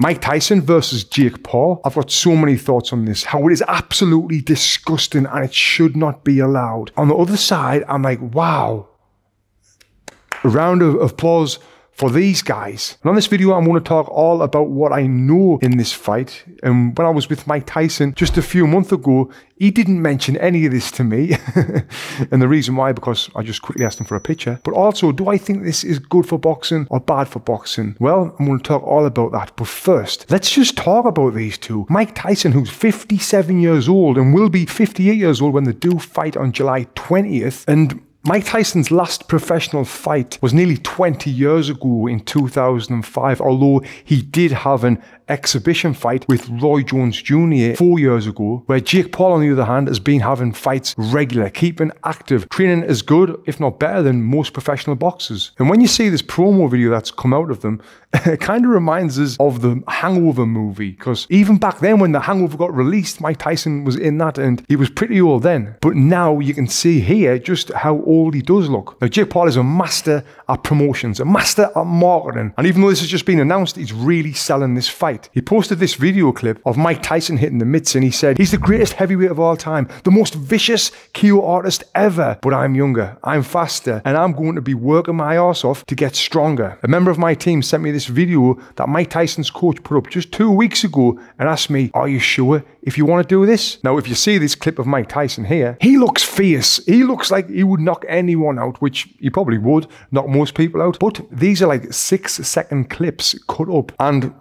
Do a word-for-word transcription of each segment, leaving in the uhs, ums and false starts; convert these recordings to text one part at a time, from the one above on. Mike Tyson versus Jake Paul. I've got so many thoughts on this, how it is absolutely disgusting and it should not be allowed. On the other side, I'm like, wow, a round of applause for these guys. And on this video, I'm going to talk all about what I know in this fight. And when I was with Mike Tyson just a few months ago, he didn't mention any of this to me. And the reason why, because I just quickly asked him for a picture. But also, do I think this is good for boxing or bad for boxing? Well, I'm going to talk all about that. But first, let's just talk about these two. Mike Tyson, who's fifty-seven years old and will be fifty-eight years old when they do fight on July twentieth. And Mike Tyson's last professional fight was nearly twenty years ago in two thousand five, although he did have an exhibition fight with Roy Jones Junior four years ago, where Jake Paul, on the other hand, has been having fights regular, keeping active, training as good, if not better, than most professional boxers. And when you see this promo video that's come out of them, it kind of reminds us of the Hangover movie, because even back then when the Hangover got released, Mike Tyson was in that and he was pretty old then. But now you can see here just how old he does look. Now, Jake Paul is a master at promotions, a master at marketing. And even though this has just been announced, he's really selling this fight. He posted this video clip of Mike Tyson hitting the mitts and he said, "He's the greatest heavyweight of all time, the most vicious K O artist ever. But I'm younger, I'm faster, and I'm going to be working my ass off to get stronger." A member of my team sent me this video that Mike Tyson's coach put up just two weeks ago and asked me, "Are you sure if you want to do this?" Now, if you see this clip of Mike Tyson here, he looks fierce. He looks like he would knock anyone out, which he probably would, knock most people out. But these are like six second clips cut up, and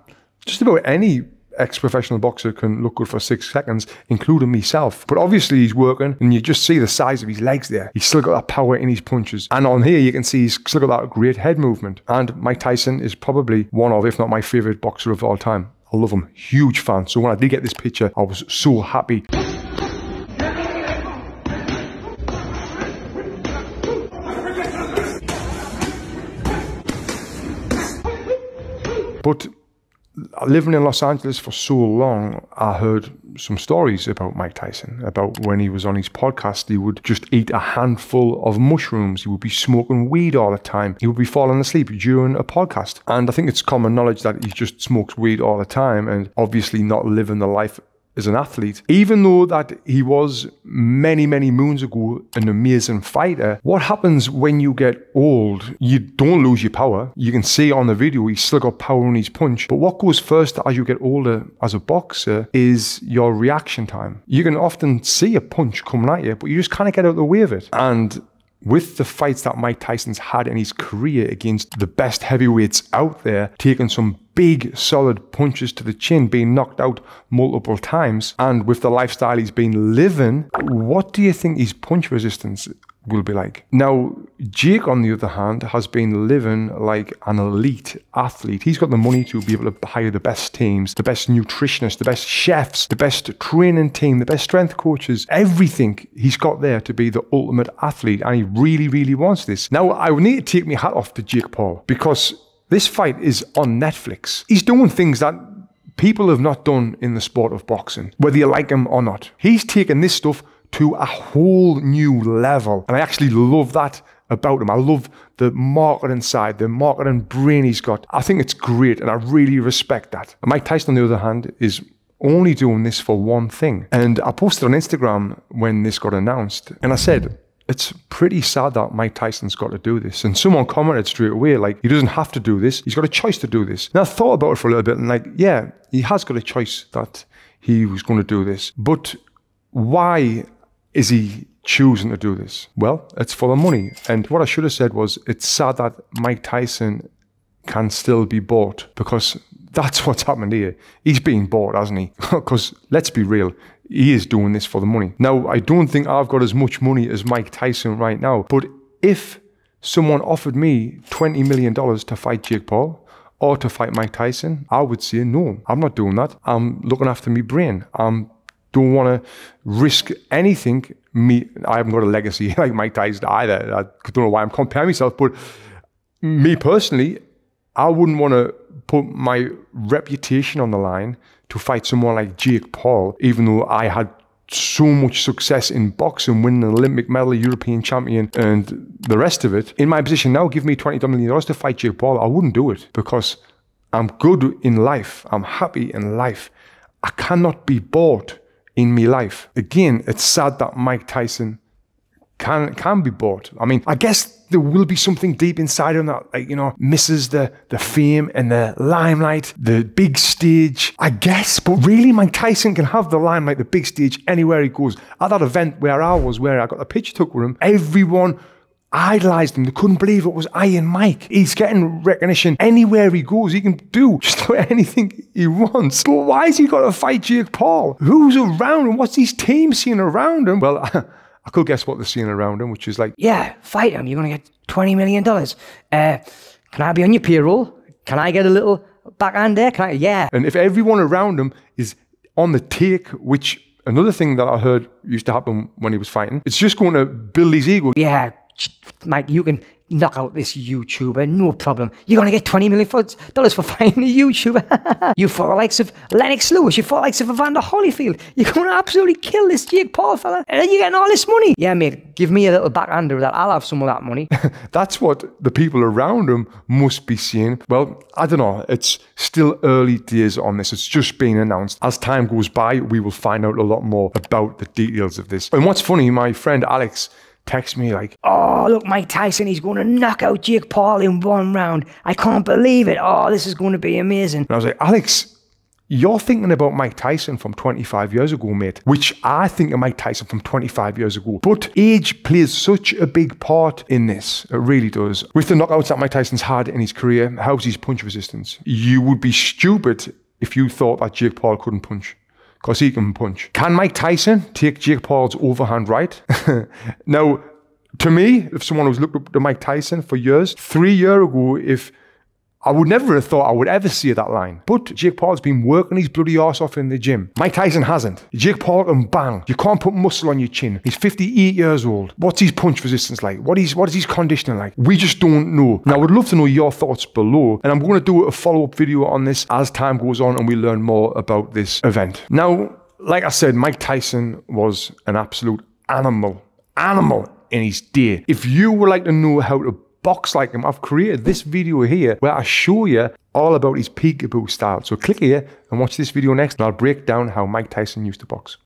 just about any ex-professional boxer can look good for six seconds, including myself. But obviously he's working, and you just see the size of his legs there. He's still got that power in his punches. And on here you can see he's still got that great head movement. And Mike Tyson is probably one of, if not my favorite boxer of all time. I love him, huge fan. So when I did get this picture, I was so happy. But living in Los Angeles for so long, I heard some stories about Mike Tyson, about when he was on his podcast, he would just eat a handful of mushrooms. He would be smoking weed all the time. He would be falling asleep during a podcast. And I think it's common knowledge that he just smokes weed all the time and obviously not living the life as an athlete. Even though that he was many, many moons ago an amazing fighter, what happens when you get old? You don't lose your power. You can see on the video he's still got power in his punch. But what goes first as you get older as a boxer is your reaction time. You can often see a punch coming at you, but you just kind of get out of the way of it. And with the fights that Mike Tyson's had in his career against the best heavyweights out there, taking some big solid punches to the chin, being knocked out multiple times, and with the lifestyle he's been living, what do you think his punch resistance will be like? Now, Jake, on the other hand, has been living like an elite athlete. He's got the money to be able to hire the best teams, the best nutritionists, the best chefs, the best training team, the best strength coaches, everything he's got there to be the ultimate athlete, and he really, really wants this. Now, I would need to take my hat off to Jake Paul, because this fight is on Netflix. He's doing things that people have not done in the sport of boxing, whether you like him or not. He's taken this stuff to a whole new level. And I actually love that about him. I love the marketing side, the marketing brain he's got. I think it's great, and I really respect that. And Mike Tyson, on the other hand, is only doing this for one thing. And I posted on Instagram when this got announced, and I said, it's pretty sad that Mike Tyson's got to do this. And someone commented straight away, like, he doesn't have to do this. He's got a choice to do this. And I thought about it for a little bit, and like, yeah, he has got a choice that he was going to do this. But why is he choosing to do this? Well, it's for the money. And what I should have said was, it's sad that Mike Tyson can still be bought, because that's what's happened here. He's being bought, hasn't he? Because let's be real, he is doing this for the money. Now, I don't think I've got as much money as Mike Tyson right now, but if someone offered me twenty million dollars to fight Jake Paul, or to fight Mike Tyson, I would say, no, I'm not doing that. I'm looking after my brain. I'm don't want to risk anything. Me, I haven't got a legacy like Mike Tyson either. I don't know why I'm comparing myself, but me personally, I wouldn't want to put my reputation on the line to fight someone like Jake Paul, even though I had so much success in boxing, winning an Olympic medal, European champion, and the rest of it. In my position now, give me twenty million dollars to fight Jake Paul, I wouldn't do it, because I'm good in life. I'm happy in life. I cannot be bored in my life. Again, it's sad that Mike Tyson can can be bored. I mean, I guess there will be something deep inside him that, like, you know, misses the the fame and the limelight, the big stage, I guess. But really, Mike Tyson can have the limelight, the big stage, anywhere he goes. At that event where I was, where I got the picture took with him, everyone idolized him. They couldn't believe it was Iron Mike. He's getting recognition anywhere he goes. He can do just about anything he wants. But why has he got to fight Jake Paul? Who's around him? What's his team seeing around him? Well, I could guess what they're seeing around him, which is like, yeah, fight him. You're going to get twenty million dollars. Uh, can I be on your payroll? Can I get a little backhand there? Can I? Yeah. And if everyone around him is on the take, which another thing that I heard used to happen when he was fighting, it's just going to build his ego. Yeah. Mike, you can knock out this YouTuber, no problem. You're going to get twenty million dollars for fighting a YouTuber. You fought the likes of Lennox Lewis, you fought the likes of Evander Holyfield. You're going to absolutely kill this Jake Paul fella, and then you're getting all this money. Yeah, mate, give me a little backhander with that. I'll have some of that money. That's what the people around him must be seeing. Well, I don't know. It's still early days on this. It's just been announced. As time goes by, we will find out a lot more about the details of this. And what's funny, my friend Alex text me like, oh, look, Mike Tyson, he's going to knock out Jake Paul in one round. I can't believe it. Oh, this is going to be amazing. And I was like, Alex, you're thinking about Mike Tyson from twenty-five years ago, mate, which I think of Mike Tyson from twenty-five years ago. But age plays such a big part in this. It really does. With the knockouts that Mike Tyson's had in his career, how's his punch resistance? You would be stupid if you thought that Jake Paul couldn't punch, because he can punch. Can Mike Tyson take Jake Paul's overhand right? Now, to me, if someone who's looked up to Mike Tyson for years, three years ago, if I would never have thought I would ever see that line. But Jake Paul's been working his bloody arse off in the gym. Mike Tyson hasn't. Jake Paul can bang. You can't put muscle on your chin. He's fifty-eight years old. What's his punch resistance like? What is, what is his conditioning like? We just don't know. And I would love to know your thoughts below. And I'm going to do a follow-up video on this as time goes on and we learn more about this event. Now, like I said, Mike Tyson was an absolute animal. Animal in his day. If you would like to know how to box like him, I've created this video here where I show you all about his peekaboo style. So click here and watch this video next and I'll break down how Mike Tyson used to box.